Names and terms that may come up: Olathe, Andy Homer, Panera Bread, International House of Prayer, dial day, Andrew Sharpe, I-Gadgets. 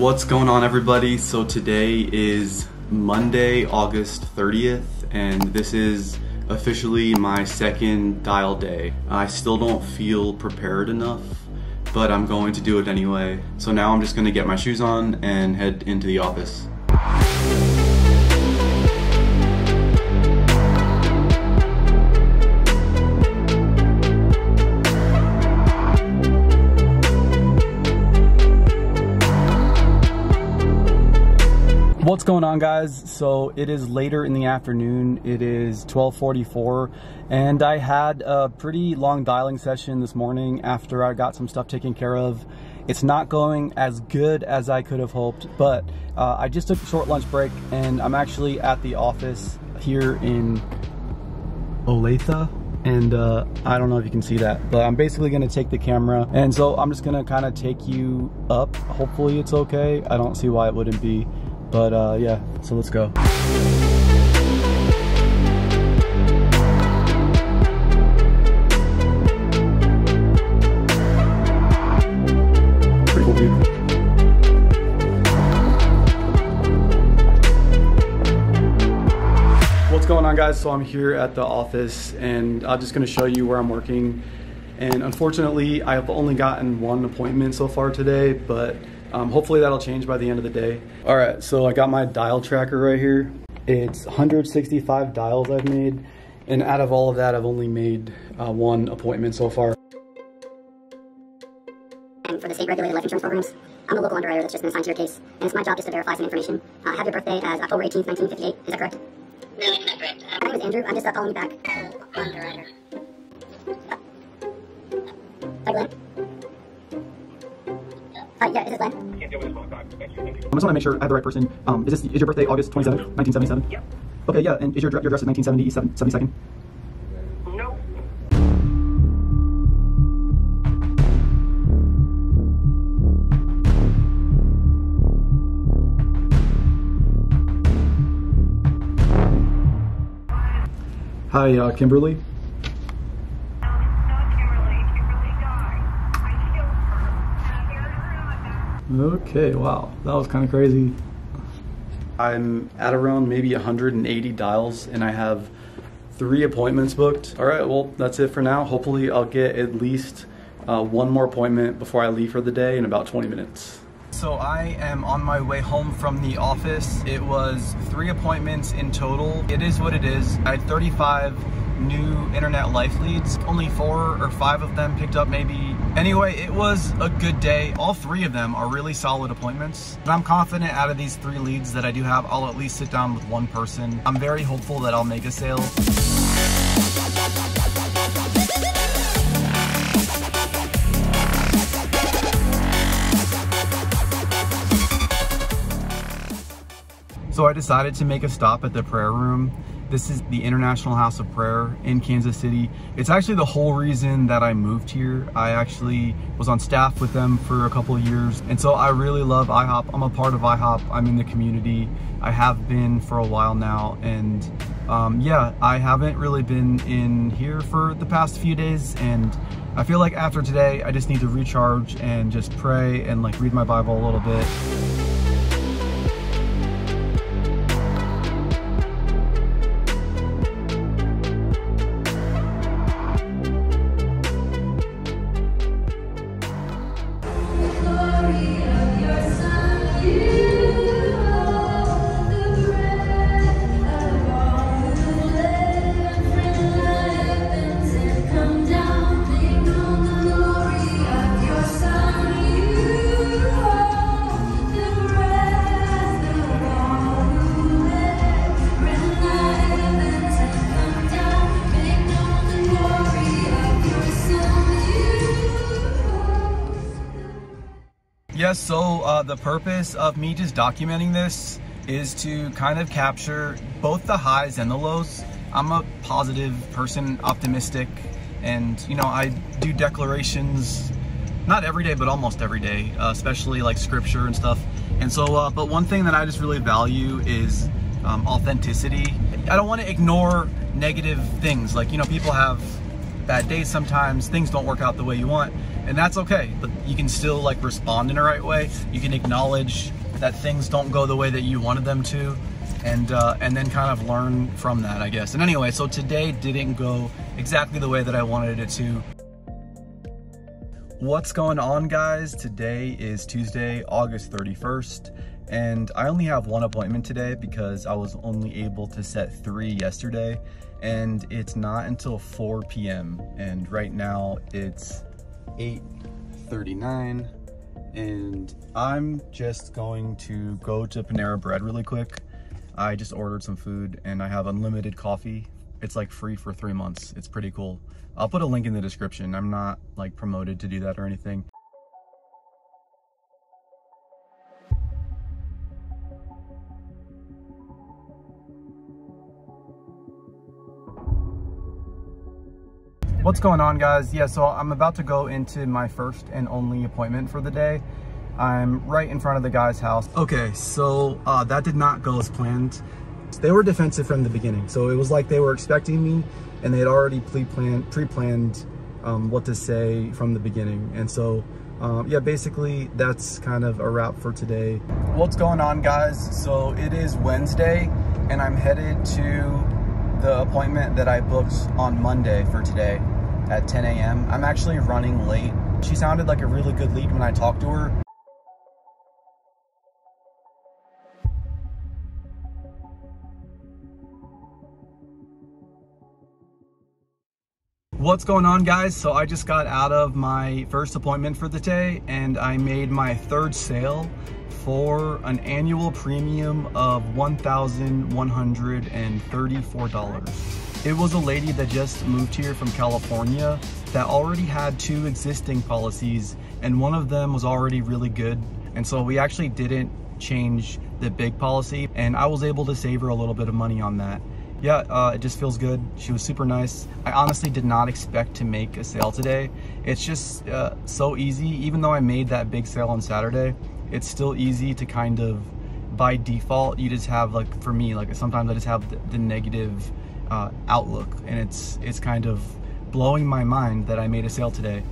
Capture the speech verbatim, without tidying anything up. What's going on, everybody? So today is Monday, August thirtieth, and this is officially my second dial day. I still don't feel prepared enough, but I'm going to do it anyway. So now I'm just gonna get my shoes on and head into the office. What's going on, guys? So it is later in the afternoon. It is twelve forty-four, and I had a pretty long dialing session this morning after I got some stuff taken care of. It's not going as good as I could have hoped, but uh, I just took a short lunch break, and I'm actually at the office here in Olathe. And uh, I don't know if you can see that, but I'm basically gonna take the camera. And so I'm just gonna kinda take you up. Hopefully it's okay. I don't see why it wouldn't be. But uh, yeah, so let's go. Pretty cool, dude. What's going on, guys? So I'm here at the office, and I'm just gonna show you where I'm working. And unfortunately, I have only gotten one appointment so far today, but Um, hopefully that'll change by the end of the day. All right, so I got my dial tracker right here. It's one hundred sixty-five dials I've made, and out of all of that, I've only made uh, one appointment so far. For the state-regulated life insurance programs, I'm a local underwriter that's just been assigned to your case, and it's my job just to verify some information. Uh, have your birthday as October eighteenth, nineteen fifty-eight. Is that correct? No, it's not correct. Um, my name is Andrew. I'm just uh, calling you back. Underwriter. Hi, Glenn. Hi, yeah, is this Glenn? I can't deal with this phone call. Thank you, thank you. I just want to make sure I have the right person. Um, is this is your birthday August twenty-seventh, nineteen seventy-seven? Yeah. Okay, yeah, and is your, your address is nineteen seventy-seven? No. Hi, uh, Kimberly. Okay, wow, that was kind of crazy. I'm at around maybe one hundred eighty dials, and I have three appointments booked. All right, well, that's it for now. Hopefully I'll get at least uh, one more appointment before I leave for the day in about twenty minutes. So I am on my way home from the office. It was three appointments in total. It is what it is. I had thirty-five new internet life leads. Only four or five of them picked up, maybe. Anyway, it was a good day. All three of them are really solid appointments. And I'm confident out of these three leads that I do have, I'll at least sit down with one person. I'm very hopeful that I'll make a sale. So I decided to make a stop at the prayer room. This is the International House of Prayer in Kansas City. It's actually the whole reason that I moved here. I actually was on staff with them for a couple of years. And so I really love I hop. I'm a part of I hop. I'm in the community. I have been for a while now. And um, yeah, I haven't really been in here for the past few days. And I feel like after today, I just need to recharge and just pray and like read my Bible a little bit. Yes, so uh, the purpose of me just documenting this is to kind of capture both the highs and the lows. I'm a positive person, optimistic, and you know, I do declarations, not every day, but almost every day, uh, especially like scripture and stuff. And so, uh, but one thing that I just really value is um, authenticity. I don't want to ignore negative things. Like, you know, people have bad days sometimes, things don't work out the way you want. and that's okay. But you can still like respond in the right way. You can acknowledge that things don't go the way that you wanted them to, and uh, and then kind of learn from that, I guess. And anyway, so today didn't go exactly the way that I wanted it to. What's going on, guys? Today is Tuesday, August thirty-first, and I only have one appointment today because I was only able to set three yesterday, and it's not until four p m And right now it's eight thirty-nine, and I'm just going to go to Panera Bread really quick. I just ordered some food and I have unlimited coffee. It's like free for three months. It's pretty cool. I'll put a link in the description. I'm not like promoted to do that or anything. What's going on, guys? Yeah, so I'm about to go into my first and only appointment for the day. I'm right in front of the guy's house. Okay, so uh, that did not go as planned. They were defensive from the beginning. So it was like they were expecting me and they had already pre-planned pre-planned um, what to say from the beginning. And so, um, yeah, basically that's kind of a wrap for today. What's going on, guys? So it is Wednesday and I'm headed to the appointment that I booked on Monday for today at ten a m I'm actually running late. She sounded like a really good lead when I talked to her. What's going on, guys? So I just got out of my first appointment for the day and I made my third sale for an annual premium of one thousand one hundred thirty-four dollars. It was a lady that just moved here from California that already had two existing policies and one of them was already really good. And so we actually didn't change the big policy and I was able to save her a little bit of money on that. Yeah, uh, it just feels good. She was super nice. I honestly did not expect to make a sale today. It's just uh, so easy. Even though I made that big sale on Saturday, it's still easy to kind of, by default, you just have like, for me, like sometimes I just have the, the negative uh, outlook, and it's, it's kind of blowing my mind that I made a sale today.